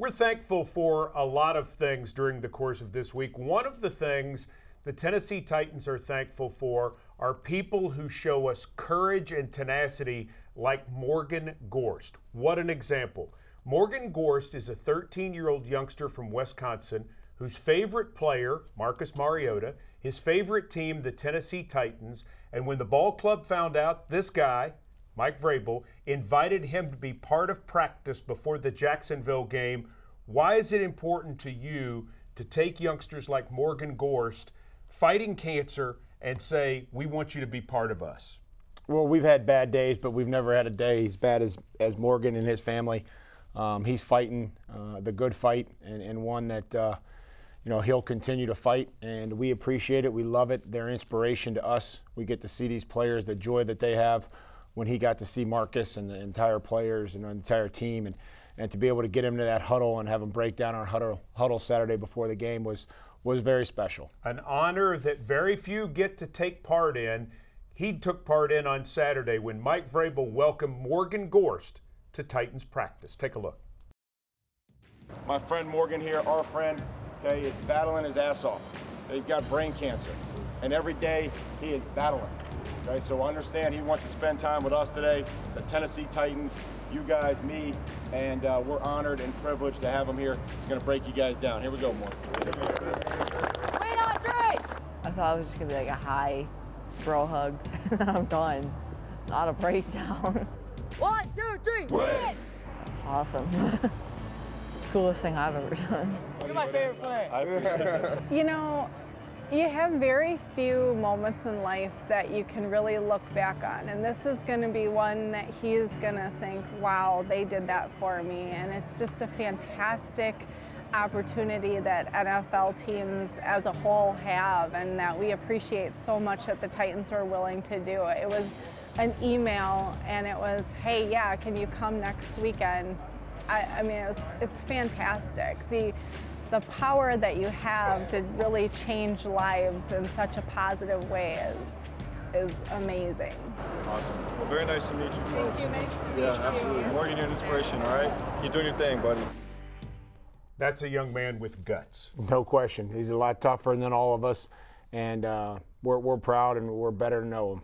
We're thankful for a lot of things during the course of this week. One of the things the Tennessee Titans are thankful for are people who show us courage and tenacity like Morgan Gorst. What an example. Morgan Gorst is a 13-year-old youngster from Wisconsin whose favorite player, Marcus Mariota, his favorite team, the Tennessee Titans, and when the ball club found out, this guy, Mike Vrabel, invited him to be part of practice before the Jacksonville game. Why is it important to you to take youngsters like Morgan Gorst fighting cancer and say, we want you to be part of us? Well, we've had bad days, but we've never had a day as bad as Morgan and his family. He's fighting the good fight and one that you know, he'll continue to fight, and we appreciate it. We love it. They're inspiration to us. We get to see these players, the joy that they have. When he got to see Marcus and the entire players and the entire team, and to be able to get him to that huddle and have him break down our huddle Saturday before the game was very special. An honor that very few get to take part in. He took part in on Saturday when Mike Vrabel welcomed Morgan Gorst to Titans practice. Take a look. My friend Morgan here, our friend, okay, is battling his ass off. He's got brain cancer, and every day he is battling. Okay, so understand he wants to spend time with us today, the Tennessee Titans, you guys, me, and we're honored and privileged to have him here. He's going to break you guys down. Here we go, Morgan. Wait on three! I thought it was just going to be like a high bro hug, and I'm done. Not a breakdown. 1, 2, 3, win! Awesome. Coolest thing I've ever done. You're my favorite player. I appreciate it. You know, you have very few moments in life that you can really look back on, and this is going to be one that he is going to think, wow, they did that for me. And it's just a fantastic opportunity that NFL teams as a whole have, and that we appreciate so much that the Titans are willing to do. It was an email, and it was, hey, yeah, can you come next weekend? I mean, it's fantastic. The power that you have to really change lives in such a positive way is amazing. Awesome. Well, very nice to meet you. Thank you. Nice to meet you. Yeah, absolutely. Morgan, you're an inspiration, all right? Keep doing your thing, buddy. That's a young man with guts. No question. He's a lot tougher than all of us, and we're proud and we're better to know him.